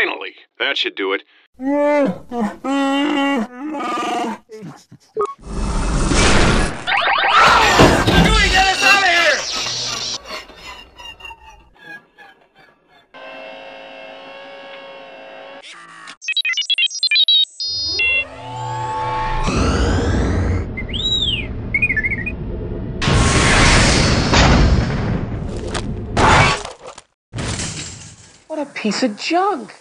Finally! That should do it. Dewey, get us out of here! What a piece of junk!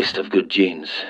waste of good genes.